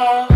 Bye.